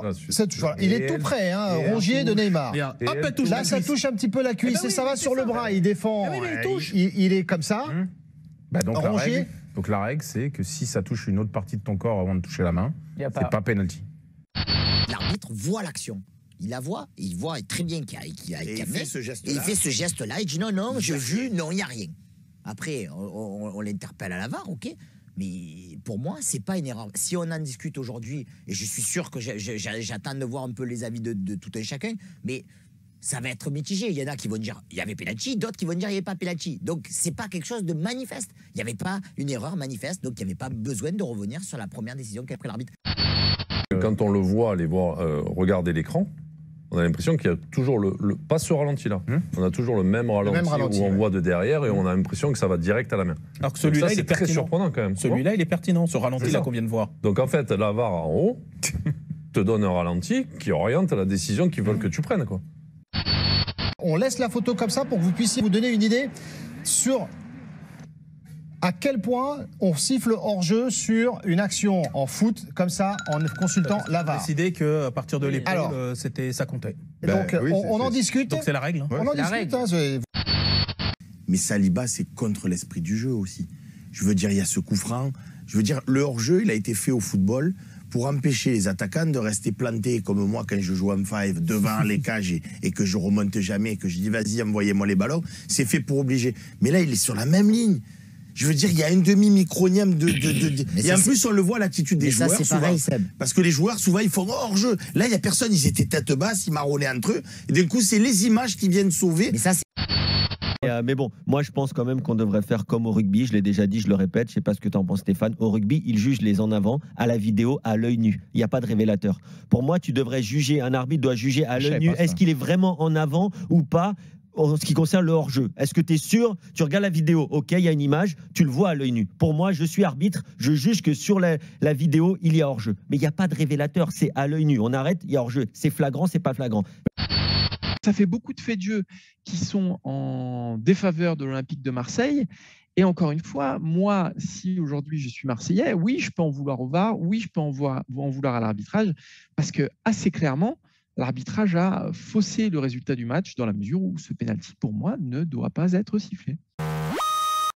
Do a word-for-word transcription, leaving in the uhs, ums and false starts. Alors, non, ça touche, voilà. Il est tout près, hein, Rongier de Neymar. Hop, elle touche. Là, ça touche un petit peu la cuisse eh ben oui, et ça va sur ça, le bras. Il défend. Ah oui, mais il touche. Il, il est comme ça. Hum. Bah donc, la règle, donc la règle, c'est que si ça touche une autre partie de ton corps avant de toucher la main, c'est pas, pas pénalty. L'arbitre voit l'action. Il la voit, il voit très bien qu'il y a, qu'il a fait ce geste-là. Il fait ce geste-là, il dit non, non, je vu, non, il n'y a rien. Après, on, on, on l'interpelle à la V A R, ok. Mais pour moi, c'est pas une erreur. Si on en discute aujourd'hui, et je suis sûr que j'attends de voir un peu les avis de, de tout un chacun, mais ça va être mitigé. Il y en a qui vont dire il y avait Pelachi, d'autres qui vont dire il n'y avait pas Pelachi. Donc c'est pas quelque chose de manifeste. Il n'y avait pas une erreur manifeste, donc il n'y avait pas besoin de revenir sur la première décision qu'a pris l'arbitre. Quand on le voit aller voir, euh, regarder l'écran, on a l'impression qu'il y a toujours le, le pas ce ralenti-là. Hum. On a toujours le même ralenti, le même ralenti où ouais. on voit de derrière et hum. on a l'impression que ça va direct à la main. Alors que celui-là, il est très pertinent. surprenant quand même. Celui-là, il est pertinent, ce ralenti-là qu'on vient de voir. Donc en fait, la V A R en haut te donne un ralenti qui oriente la décision qu'ils veulent hum. que tu prennes, quoi. On laisse la photo comme ça pour que vous puissiez vous donner une idée sur à quel point on siffle hors-jeu sur une action en foot, comme ça, en consultant la V A R. On a décidé qu'à partir de l'épaule, ça comptait. Ben, donc, oui, on, on en discute. Donc, c'est la règle. Hein. Ouais, on en discute. Hein, mais Saliba, c'est contre l'esprit du jeu aussi. Je veux dire, il y a ce coup franc. Je veux dire, le hors-jeu, il a été fait au football pour empêcher les attaquants de rester plantés, comme moi quand je joue en five, devant les cages et, et que je remonte jamais, et que je dis, vas-y, envoyez-moi les ballons. C'est fait pour obliger. Mais là, il est sur la même ligne. Je veux dire, il y a un demi-micronième de... de, de, de et en plus, on le voit, l'attitude des joueurs, ça, souvent. Pareil, parce que les joueurs, souvent, ils font hors-jeu. Là, il n'y a personne, ils étaient tête basse, ils marronnaient entre eux. Et d'un coup, c'est les images qui viennent sauver. Mais ça, c'est... Euh, mais bon, moi je pense quand même qu'on devrait faire comme au rugby, je l'ai déjà dit, je le répète, je sais pas ce que tu en penses Stéphane, au rugby, ils jugent les en avant à la vidéo, à l'œil nu, il n'y a pas de révélateur. Pour moi, tu devrais juger, un arbitre doit juger à l'œil nu, est-ce qu'il est vraiment en avant ou pas en ce qui concerne le hors-jeu. Est-ce que tu es sûr? Tu regardes la vidéo, ok, il y a une image, tu le vois à l'œil nu. Pour moi, je suis arbitre, je juge que sur la, la vidéo, il y a hors-jeu. Mais il n'y a pas de révélateur, c'est à l'œil nu, on arrête, il y a hors-jeu, c'est flagrant, c'est pas flagrant. Ça fait beaucoup de faits de jeu qui sont en défaveur de l'Olympique de Marseille. Et encore une fois, moi, si aujourd'hui je suis Marseillais, oui, je peux en vouloir au V A R, oui, je peux en vouloir à l'arbitrage, parce que assez clairement, l'arbitrage a faussé le résultat du match dans la mesure où ce pénalty, pour moi, ne doit pas être sifflé.